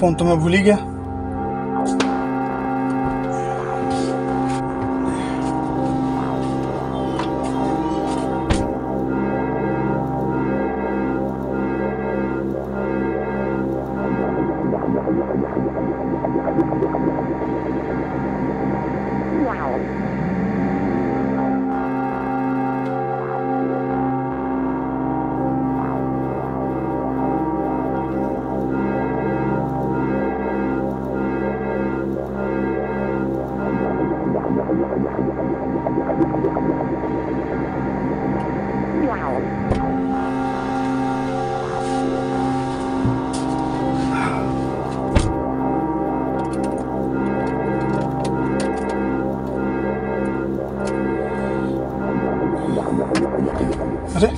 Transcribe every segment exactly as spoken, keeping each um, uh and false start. Phone तो मैं भूल ही गया। अरे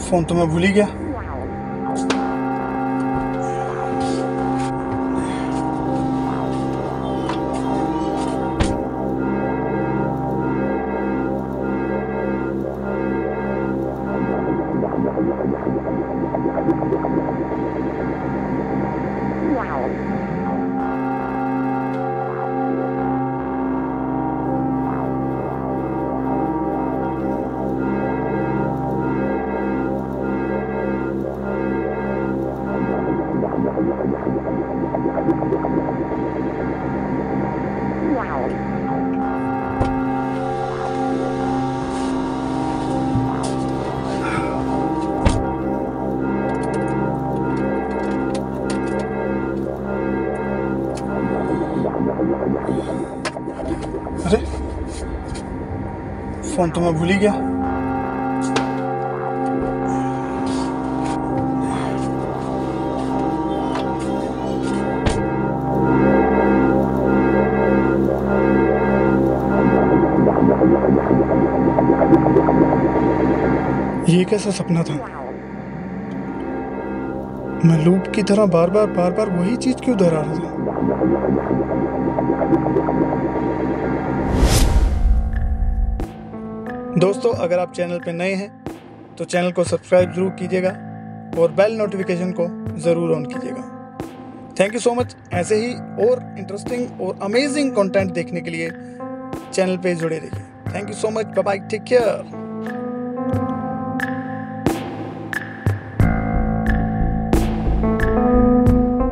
फोन तो मैं भूल ही गया। अरे फोन तो मैं भूल ही गया। ये कैसा सपना था? मैं लूप की तरह बार बार बार बार वही चीज क्यों दोहरा रहा था? दोस्तों, अगर आप चैनल पर नए हैं तो चैनल को सब्सक्राइब जरूर कीजिएगा और बेल नोटिफिकेशन को ज़रूर ऑन कीजिएगा। Thank you so much. ऐसे ही और इंटरेस्टिंग और अमेजिंग कंटेंट देखने के लिए चैनल पे जुड़े रहिए। Thank you so much. Bye-bye. Take care.